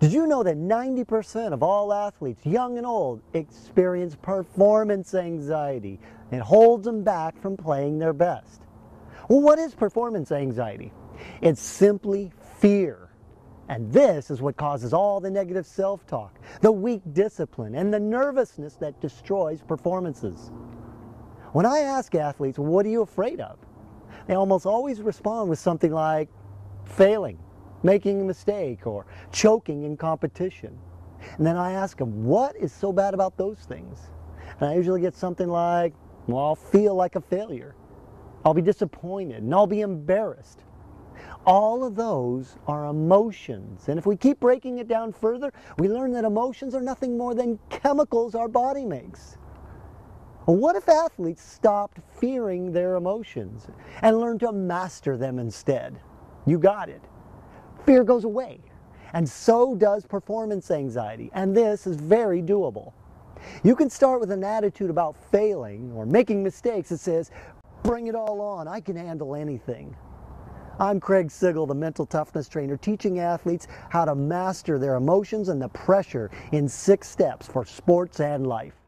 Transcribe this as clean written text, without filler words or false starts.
Did you know that 90% of all athletes, young and old, experience performance anxiety? It holds them back from playing their best. Well, what is performance anxiety? It's simply fear. And this is what causes all the negative self-talk, the weak discipline, and the nervousness that destroys performances. When I ask athletes, what are you afraid of? They almost always respond with something like failing, making a mistake, or choking in competition. And then I ask them, what is so bad about those things? And I usually get something like, well, I'll feel like a failure. I'll be disappointed, and I'll be embarrassed. All of those are emotions, and if we keep breaking it down further, we learn that emotions are nothing more than chemicals our body makes. Well, what if athletes stopped fearing their emotions and learned to master them instead? You got it. Fear goes away, and so does performance anxiety, and this is very doable. You can start with an attitude about failing or making mistakes that says, bring it all on, I can handle anything. I'm Craig Sigl, the Mental Toughness Trainer, teaching athletes how to master their emotions and the pressure in 6 steps for sports and life.